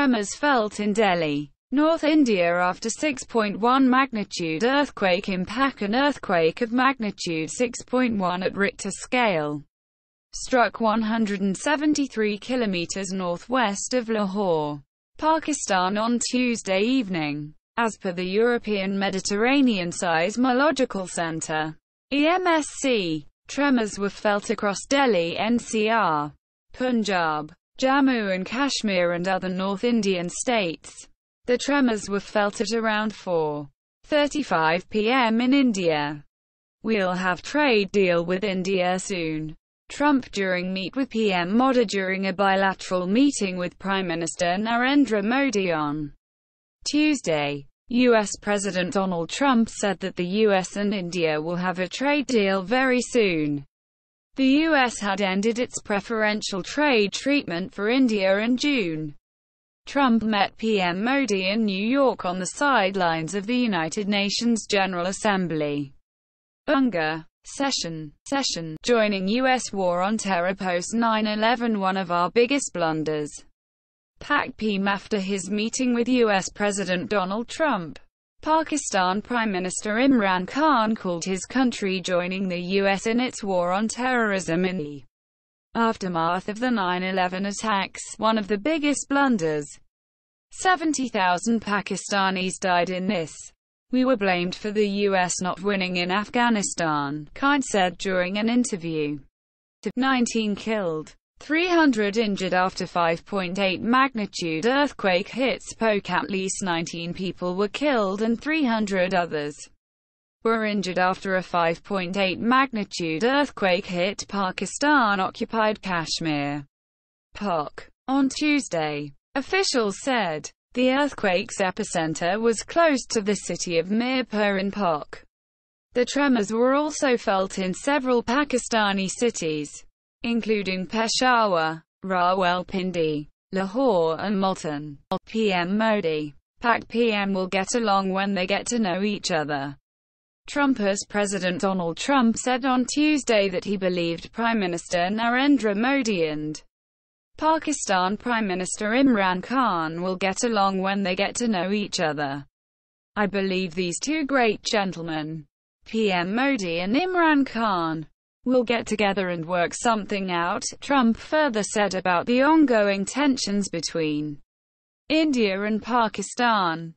tremors felt in Delhi, North India after 6.1 magnitude earthquake in PoK. An earthquake of magnitude 6.1 at Richter scale struck 173 kilometers northwest of Lahore, Pakistan on Tuesday evening. As per the European Mediterranean Seismological Center, EMSC, tremors were felt across Delhi, NCR, Punjab, Jammu and Kashmir and other North Indian states. The tremors were felt at around 4:35 p.m. in India. We'll have trade deal with India soon. Trump during meet with PM Modi. During a bilateral meeting with Prime Minister Narendra Modi on Tuesday, U.S. President Donald Trump said that the U.S. and India will have a trade deal very soon. The U.S. had ended its preferential trade treatment for India in June. Trump met PM Modi in New York on the sidelines of the United Nations General Assembly (UNGA) session, joining U.S. war on terror post 9/11, one of our biggest blunders. PoK PM after his meeting with U.S. President Donald Trump. Pakistan Prime Minister Imran Khan called his country joining the U.S. in its war on terrorism in the aftermath of the 9/11 attacks, one of the biggest blunders. 70,000 Pakistanis died in this. We were blamed for the U.S. not winning in Afghanistan, Khan said during an interview. 19 killed, 300 injured after 5.8 magnitude earthquake hits PoK. At least 19 people were killed and 300 others were injured after a 5.8 magnitude earthquake hit Pakistan-occupied Kashmir. PoK. On Tuesday, officials said the earthquake's epicenter was close to the city of Mirpur in PoK. The tremors were also felt in several Pakistani cities, including Peshawar, Rawalpindi, Lahore and Multan. PM Modi. PoK PM will get along when they get to know each other. Trump's President Donald Trump said on Tuesday that he believed Prime Minister Narendra Modi and Pakistan Prime Minister Imran Khan will get along when they get to know each other. I believe these two great gentlemen, PM Modi and Imran Khan, will get together and work something out, Trump further said about the ongoing tensions between India and Pakistan.